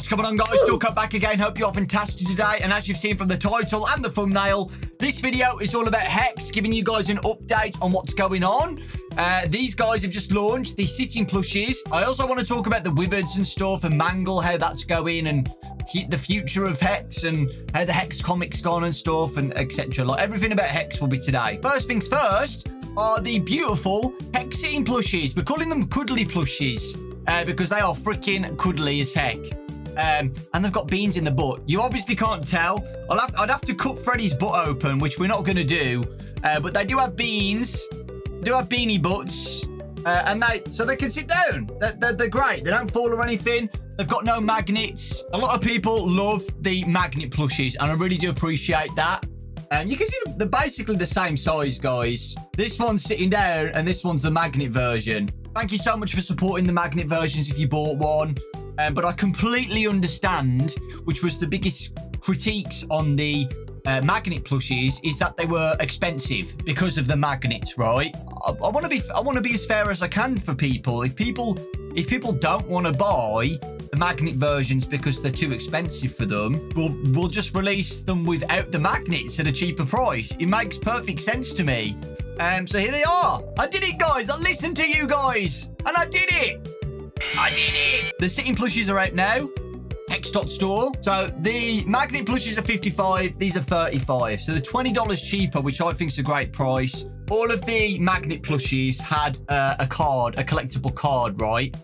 What's going on, guys? Duck back again. Hope you're fantastic today. And as you've seen from the title and the thumbnail, this video is all about Hex, giving you guys an update on what's going on. These guys have just launched the sitting plushies. I also want to talk about the Wyverns and stuff and Mangle, how that's going, and the future of Hex and how the Hex comic's gone and stuff, and etc. Like, everything about Hex will be today. First things first are the beautiful Hex sitting plushies. We're calling them cuddly plushies because they are freaking cuddly as heck. And they've got beans in the butt. You obviously can't tell. I'd have to cut Freddy's butt open, which we're not going to do. But they do have beans. They do have beanie butts. And so they can sit down. They're great. They don't fall or anything. They've got no magnets. A lot of people love the magnet plushies, and I really do appreciate that. You can see they're basically the same size, guys. This one's sitting down, and this one's the magnet version. Thank you so much for supporting the magnet versions if you bought one. But I completely understand, which was the biggest critiques on the magnet plushies, is that they were expensive because of the magnets, right? I want to be as fair as I can for people. If people don't want to buy the magnet versions because they're too expensive for them, we'll just release them without the magnets at a cheaper price. It makes perfect sense to me. So here they are. I did it, guys. I listened to you guys, and I did it. I did it! The sitting plushies are out now. Hex.store. So the magnet plushies are 55. These are 35. So they're $20 cheaper, which I think is a great price. All of the magnet plushies had a card, a collectible card, right?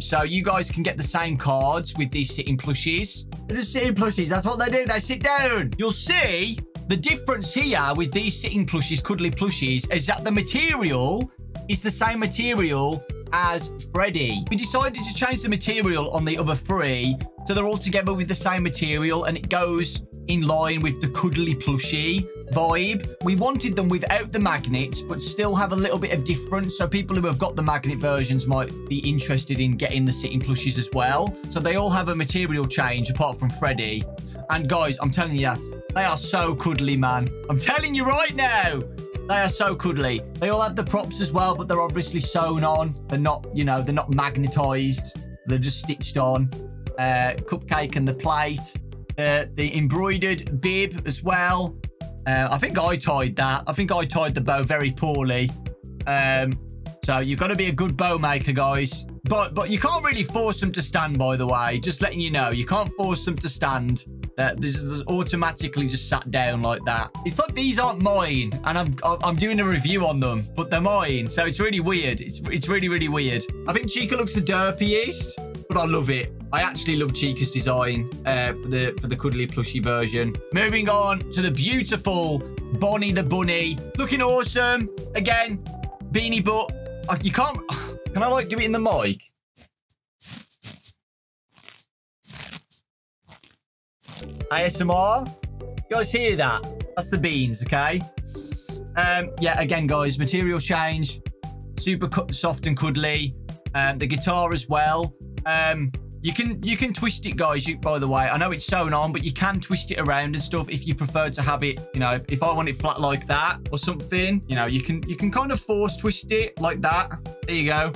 So you guys can get the same cards with these sitting plushies. They're just sitting plushies. That's what they do. They sit down. You'll see the difference here with these sitting plushies, cuddly plushies, is that the material is the same material as Freddy. We decided to change the material on the other three, so they're all together with the same material, and it goes in line with the cuddly plushie vibe. We wanted them without the magnets, but still have a little bit of difference, so people who have got the magnet versions might be interested in getting the sitting plushies as well. So they all have a material change, apart from Freddy. And guys, I'm telling you, they are so cuddly, man. I'm telling you right now. They are so cuddly. They all have the props as well, but they're obviously sewn on. They're not, you know, they're not magnetized. They're just stitched on. Cupcake and the plate. The embroidered bib as well. I think I tied that. I think I tied the bow very poorly. So you've got to be a good bow maker, guys. But you can't really force them to stand, by the way. Just letting you know, you can't force them to stand. This is automatically just sat down like that. It's like these aren't mine, and I'm doing a review on them, but they're mine. So it's really weird. It's really, really weird. I think Chica looks the derpiest, but I love it. I actually love Chica's design for the cuddly plushie version. Moving on to the beautiful Bonnie the Bunny. Looking awesome. Again, beanie butt. You can't... Can I, like, do it in the mic? ASMR. You guys hear that? That's the beans, okay? Yeah, again, guys, material change. Super soft and cuddly. The guitar as well. You can twist it, guys, by the way. I know it's sewn on, but you can twist it around and stuff if you prefer to have it, you know, if I want it flat like that or something. You know, you can kind of force twist it like that. There you go.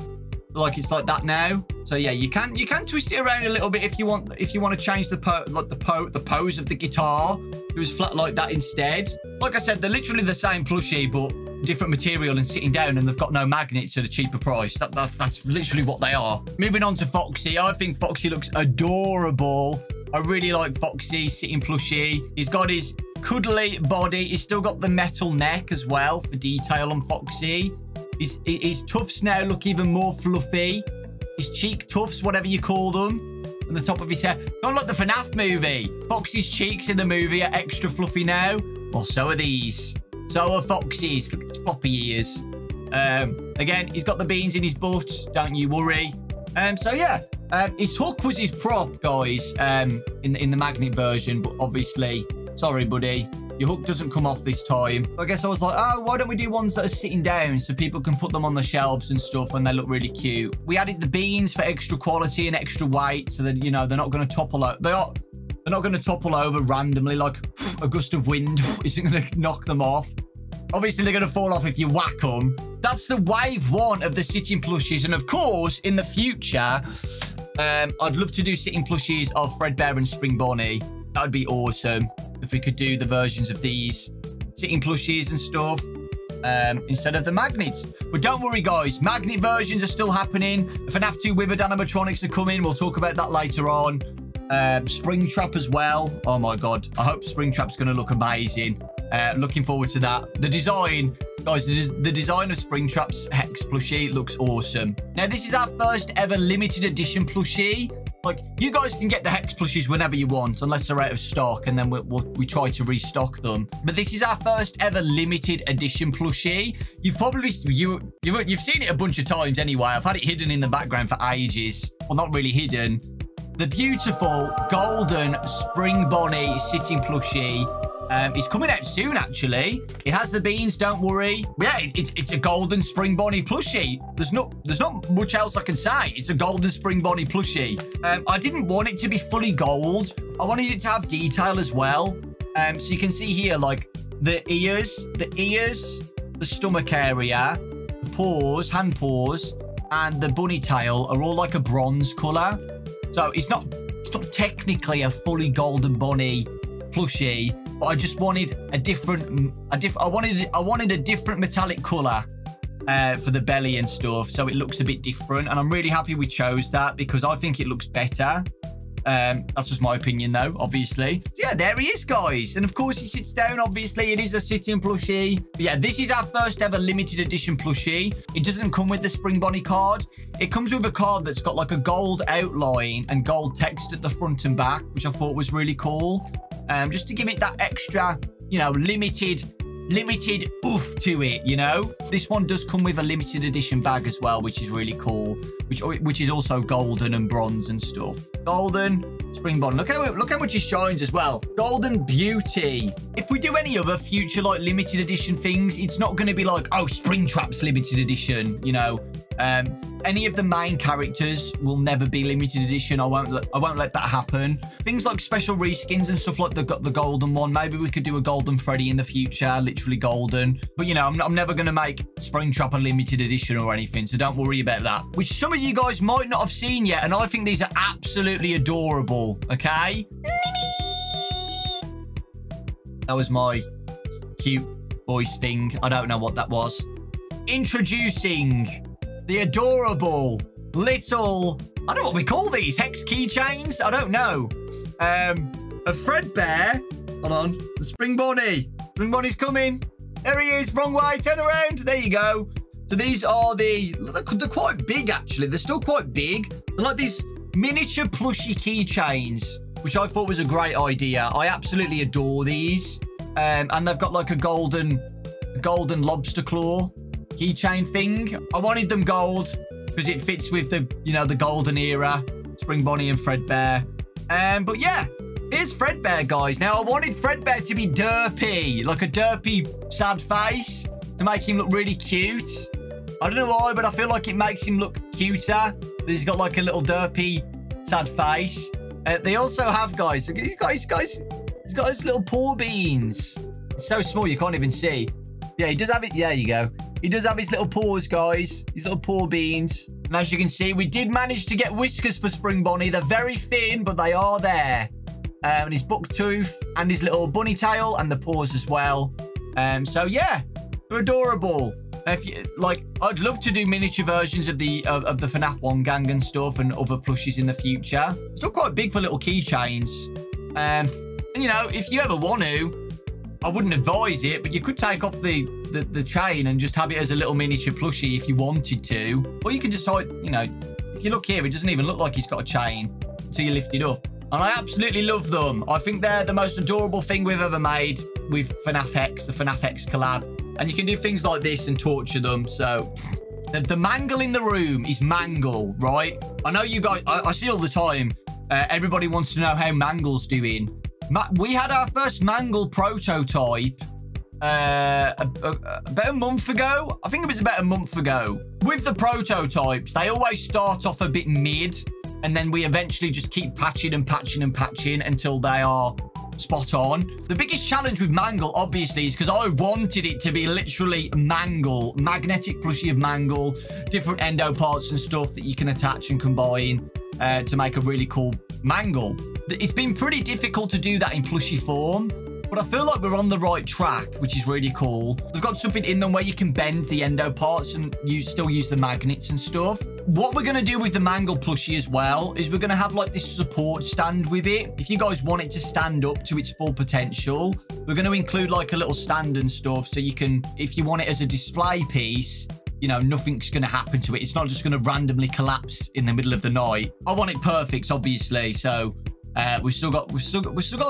Like, it's like that now. So yeah, you can twist it around a little bit if you want to change the pose of the guitar. It was flat like that instead. Like I said, they're literally the same plushie, but different material and sitting down, and they've got no magnets at a cheaper price. That's literally what they are. Moving on to Foxy. I think Foxy looks adorable. I really like Foxy sitting plushie. He's got his cuddly body. He's still got the metal neck as well for detail on Foxy. His tufts now look even more fluffy. His cheek tufts, whatever you call them, on the top of his hair. Kind of like the FNAF movie. Foxy's cheeks in the movie are extra fluffy now. Well, so are these. So are Foxy's. Look at his floppy ears. Again, he's got the beans in his butt. Don't you worry. So, yeah. His hook was his prop, guys, in the magnet version. But obviously, sorry, buddy. Your hook doesn't come off this time. I guess I was like, oh, why don't we do ones that are sitting down so people can put them on the shelves and stuff, and they look really cute. We added the beans for extra quality and extra weight, so that, you know, they're not going to topple over. They're not going to topple over randomly, like a gust of wind isn't going to knock them off. Obviously, they're going to fall off if you whack them. That's the wave one of the sitting plushies. And of course, in the future, I'd love to do sitting plushies of Fredbear and Spring Bonnie. That would be awesome if we could do the versions of these sitting plushies and stuff instead of the magnets. But don't worry, guys. Magnet versions are still happening. The FNAF 2 Withered animatronics are coming. We'll talk about that later on. Springtrap as well. Oh, my God. I hope Springtrap's going to look amazing. Looking forward to that. The design... Guys, the design of Springtrap's Hex plushie looks awesome. Now, this is our first ever limited edition plushie. Like, you guys can get the Hex plushies whenever you want, unless they're out of stock, and then we try to restock them. But this is our first ever limited edition plushie. You've probably... You've seen it a bunch of times anyway. I've had it hidden in the background for ages. Well, not really hidden. The beautiful golden Spring Bonnie sitting plushie. It's coming out soon, actually. It has the beans, don't worry. Yeah, it's a golden Spring Bonnie plushie. There's not much else I can say. It's a golden Spring Bonnie plushie. I didn't want it to be fully gold. I wanted it to have detail as well. So you can see here, like, the ears, the stomach area, the paws, hand paws, and the bunny tail are all like a bronze colour. So it's not technically a fully golden Bonnie plushie, but I just wanted a different metallic color for the belly and stuff, so it looks a bit different. And I'm really happy we chose that because I think it looks better. That's just my opinion, though, obviously. Yeah, there he is, guys. And of course, he sits down. Obviously, it is a sitting plushie. But yeah, this is our first ever limited edition plushie. It doesn't come with the Spring Bonnie card. It comes with a card that's got like a gold outline and gold text at the front and back, which I thought was really cool. Just to give it that extra, you know, limited oof to it, you know? This one does come with a limited edition bag as well, which is really cool, which is also golden and bronze and stuff. Golden Spring Bonnie. Look how much it shines as well. Golden Beauty. If we do any other future, like, limited edition things, it's not going to be like, oh, Springtrap's limited edition, you know? Any of the main characters will never be limited edition. I won't let that happen. Things like special reskins and stuff like the golden one. Maybe we could do a golden Freddy in the future, literally golden. But, you know, I'm never going to make Springtrap a limited edition or anything, so don't worry about that. Which some of you guys might not have seen yet, and I think these are absolutely adorable, okay? That was my cute voice thing. I don't know what that was. Introducing... the adorable little, I don't know what we call these, hex keychains? I don't know. A Fredbear. Hold on. The Spring Bonnie. Spring Bonnie's coming. There he is. Wrong way. Turn around. There you go. So these are they're quite big, actually. They're still quite big. They're like these miniature plushy keychains, which I thought was a great idea. I absolutely adore these. And they've got like a golden lobster claw keychain thing. I wanted them gold because it fits with the, you know, the golden era, Spring Bonnie and Fredbear. But yeah, here's Fredbear, guys. Now, I wanted Fredbear to be derpy, like a derpy, sad face, to make him look really cute. I don't know why, but I feel like it makes him look cuter. He's got like a little derpy, sad face. They also have, guys, he's got his little paw beans. It's so small, you can't even see. Yeah, he does have it. Yeah, there you go. He does have his little paws, guys. His little paw beans. And as you can see, we did manage to get whiskers for Spring Bonnie. They're very thin, but they are there. And his buck tooth and his little bunny tail and the paws as well. So, yeah, they're adorable. And if you, like, I'd love to do miniature versions of the FNAF 1 gang and stuff and other plushies in the future. Still quite big for little keychains. And, you know, if you ever want to, I wouldn't advise it, but you could take off the chain and just have it as a little miniature plushie if you wanted to. Or you can just hide, you know, if you look here, it doesn't even look like he's got a chain until you lift it up. And I absolutely love them. I think they're the most adorable thing we've ever made with FNAF Hex, the FNAF Hex collab. And you can do things like this and torture them, so... The mangle in the room is mangle, right? I know you guys... I see all the time, everybody wants to know how mangle's doing. We had our first mangle prototype about a month ago. I think it was about a month ago. With the prototypes, they always start off a bit mid, and then we eventually just keep patching and patching and patching until they are spot on. The biggest challenge with mangle, obviously, is because I wanted it to be literally mangle, magnetic plushie of mangle, different endo parts and stuff that you can attach and combine. to make a really cool mangle. It's been pretty difficult to do that in plushy form, but I feel like we're on the right track, which is really cool. They've got something in them where you can bend the endo parts and you still use the magnets and stuff. What we're going to do with the mangle plushie as well is we're going to have like this support stand with it. If you guys want it to stand up to its full potential, we're going to include like a little stand and stuff. So you can, if you want it as a display piece, you know, nothing's going to happen to it. It's not just going to randomly collapse in the middle of the night. I want it perfect, obviously. So we've still got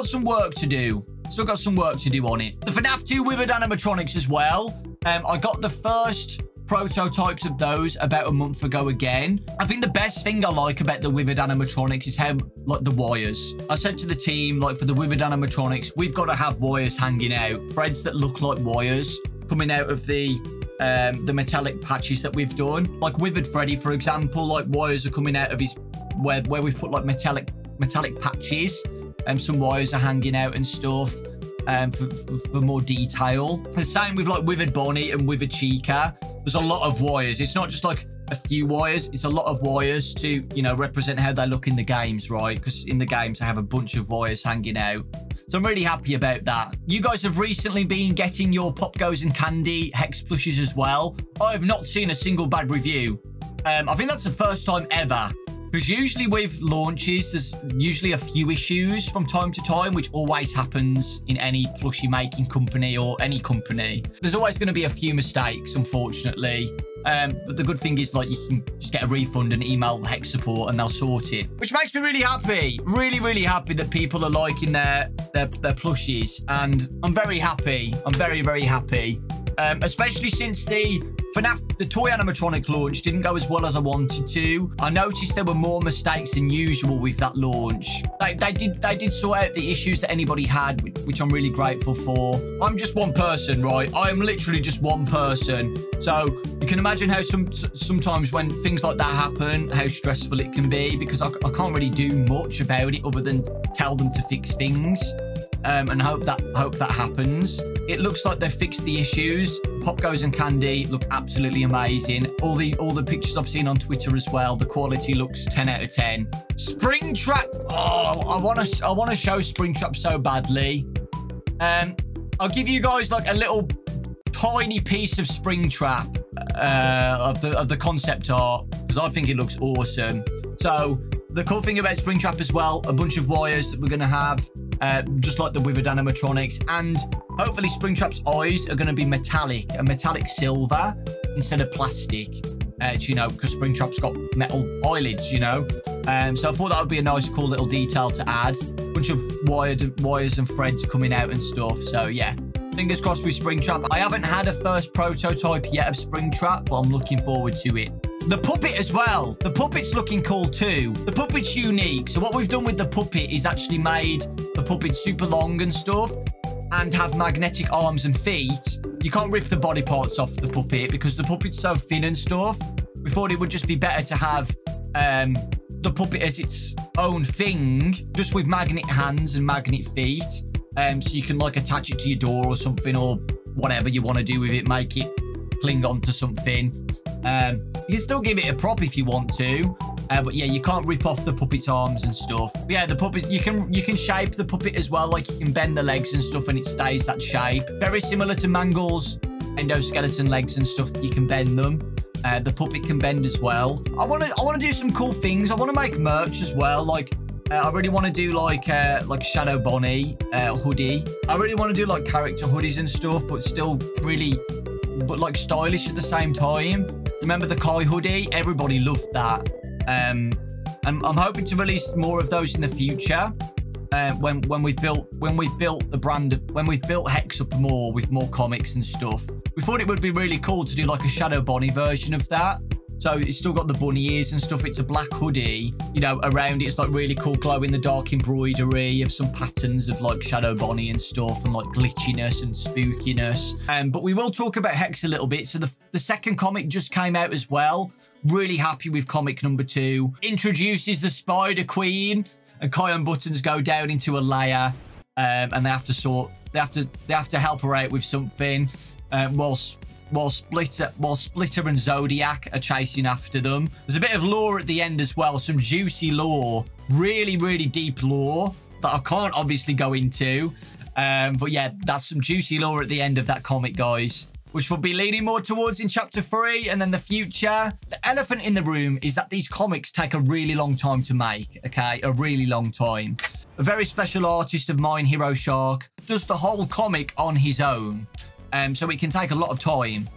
some work to do. Still got some work to do on it. The FNAF 2 withered animatronics as well. I got the first prototypes of those about a month ago again. I think the best thing I like about the withered animatronics is how, like, the wires. I said to the team, like, for the withered animatronics, we've got to have wires hanging out. Threads that look like wires coming out of the metallic patches that we've done. Like withered Freddy, for example, like wires are coming out of his, where we've put like metallic patches. Some wires are hanging out and stuff for more detail. The same with like withered Bonnie and withered Chica. There's a lot of wires. It's not just like a few wires. It's a lot of wires to, you know, represent how they look in the games, right? Because in the games, I have a bunch of wires hanging out. So I'm really happy about that. You guys have recently been getting your Pop Goes and Candy Hex plushies as well. I have not seen a single bad review. I think that's the first time ever. Because usually with launches, there's usually a few issues from time to time, which always happens in any plushie making company or any company. There's always going to be a few mistakes, unfortunately. But the good thing is, like, you can just get a refund and email Hex support and they'll sort it. Which makes me really happy. Really, really happy that people are liking their plushies. And I'm very happy. I'm very, very happy. Especially since the FNAF, the toy animatronic launch didn't go as well as I wanted to. I noticed there were more mistakes than usual with that launch. They did sort out the issues that anybody had, which I'm really grateful for. I'm just one person, right? I am literally just one person. So you can imagine how sometimes when things like that happen, how stressful it can be, because I can't really do much about it other than tell them to fix things. And hope that happens. It looks like they've fixed the issues. Pop Goes and Candy look absolutely amazing. All the pictures I've seen on Twitter as well. The quality looks 10 out of 10. Springtrap. Oh, I want to show Springtrap so badly. I'll give you guys like a little tiny piece of Springtrap of the concept art because I think it looks awesome. So the cool thing about Springtrap as well, a bunch of wires that we're gonna have. Just like the withered animatronics, and hopefully Springtrap's eyes are going to be metallic, a metallic silver instead of plastic, you know, because Springtrap's got metal eyelids, you know. So I thought that would be a nice, cool little detail to add. Bunch of wires and threads coming out and stuff. So yeah, fingers crossed with Springtrap. I haven't had a first prototype yet of Springtrap, but I'm looking forward to it. The puppet as well. The puppet's looking cool too. The puppet's unique. So what we've done with the puppet is actually made the puppet super long and stuff and have magnetic arms and feet. You can't rip the body parts off the puppet because the puppet's so thin and stuff. We thought it would just be better to have the puppet as its own thing, just with magnet hands and magnet feet. So you can like attach it to your door or something or whatever you want to do with it. Make it cling onto something. You can still give it a prop if you want to, but yeah, you can't rip off the puppet's arms and stuff. But yeah, the puppet, you can shape the puppet as well, like you can bend the legs and stuff and it stays that shape. Very similar to Mangle's endoskeleton legs and stuff, that you can bend them. The puppet can bend as well. I want to do some cool things. I want to make merch as well, like I really want to do like Shadow Bonnie hoodie. I really want to do like character hoodies and stuff, but still really, but like stylish at the same time. Remember the Kai hoodie? Everybody loved that. I'm hoping to release more of those in the future. When we've built the brand, when we've built Hex up more with more comics and stuff, we thought it would be really cool to do like a Shadow Bonnie version of that. So it's still got the bunny ears and stuff. It's a black hoodie, you know, around it's like really cool glow in the dark embroidery of some patterns of like Shadow Bonnie and stuff and like glitchiness and spookiness. But we will talk about Hex a little bit. So the second comic just came out as well. Really happy with comic number 2. Introduces the Spider Queen and Kai and Buttons go down into a lair and they have to help her out with something whilst while Splitter and Zodiac are chasing after them. There's a bit of lore at the end as well, some juicy lore, really, really deep lore that I can't obviously go into. But yeah, that's some juicy lore at the end of that comic, guys, which we'll be leaning more towards in Chapter 3 and then the future. The elephant in the room is that these comics take a really long time to make, okay? A really long time. A very special artist of mine, Hiro Shark, does the whole comic on his own. So it can take a lot of time.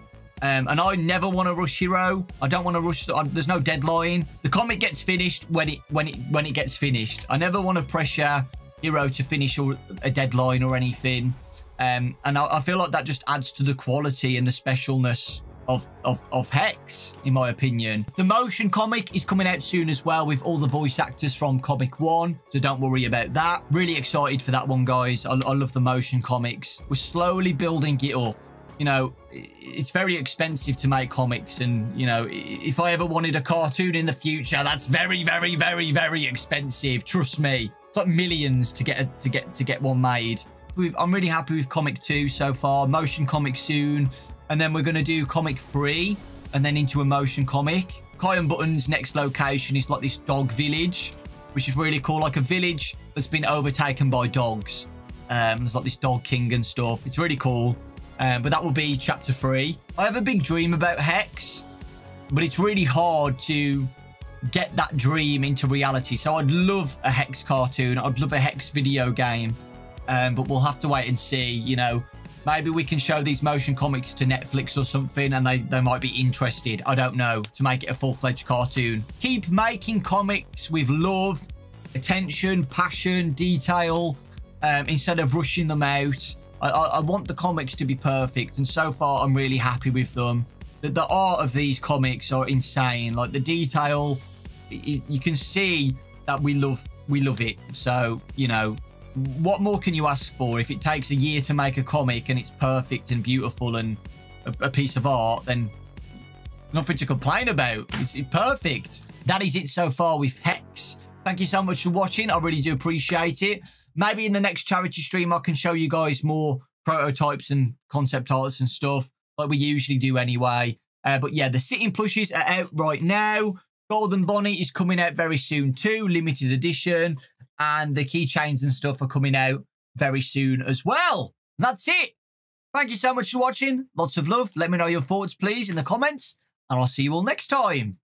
And I never want to rush Hiro. I don't want to rush. There's no deadline. The comic gets finished when it gets finished. I never want to pressure Hiro to finish or a deadline or anything. And I feel like that just adds to the quality and the specialness of Hex, in my opinion. The motion comic is coming out soon as well with all the voice actors from Comic One, so don't worry about that. Really excited for that one, guys. I love the motion comics. We're slowly building it up. You know, it's very expensive to make comics, and, you know, if I ever wanted a cartoon in the future, that's very, very, very, very expensive. Trust me. It's like millions to get one made. I'm really happy with Comic 2 so far, motion comic soon, and then we're going to do Comic 3 and then into a motion comic. Kyan Button's next location is like this dog village, which is really cool, like a village that's been overtaken by dogs. There's like this dog king and stuff. It's really cool, but that will be Chapter 3. I have a big dream about Hex, but it's really hard to get that dream into reality. So I'd love a Hex cartoon. I'd love a Hex video game. But we'll have to wait and see, you know. Maybe we can show these motion comics to Netflix or something, and they might be interested. I don't know, to make it a full-fledged cartoon. Keep making comics with love, attention, passion, detail, instead of rushing them out. I want the comics to be perfect, and so far I'm really happy with them. The art of these comics are insane. Like, the detail, you can see that we love it. So, you know, what more can you ask for? If it takes a year to make a comic and it's perfect and beautiful and a piece of art, then nothing to complain about. It's perfect. That is it so far with Hex. Thank you so much for watching. I really do appreciate it. Maybe in the next charity stream, I can show you guys more prototypes and concept arts and stuff like we usually do anyway. But yeah, the sitting plushies are out right now. Golden Bonnie is coming out very soon too, limited edition. And the keychains and stuff are coming out very soon as well. And that's it. Thank you so much for watching. Lots of love. Let me know your thoughts, please, in the comments. And I'll see you all next time.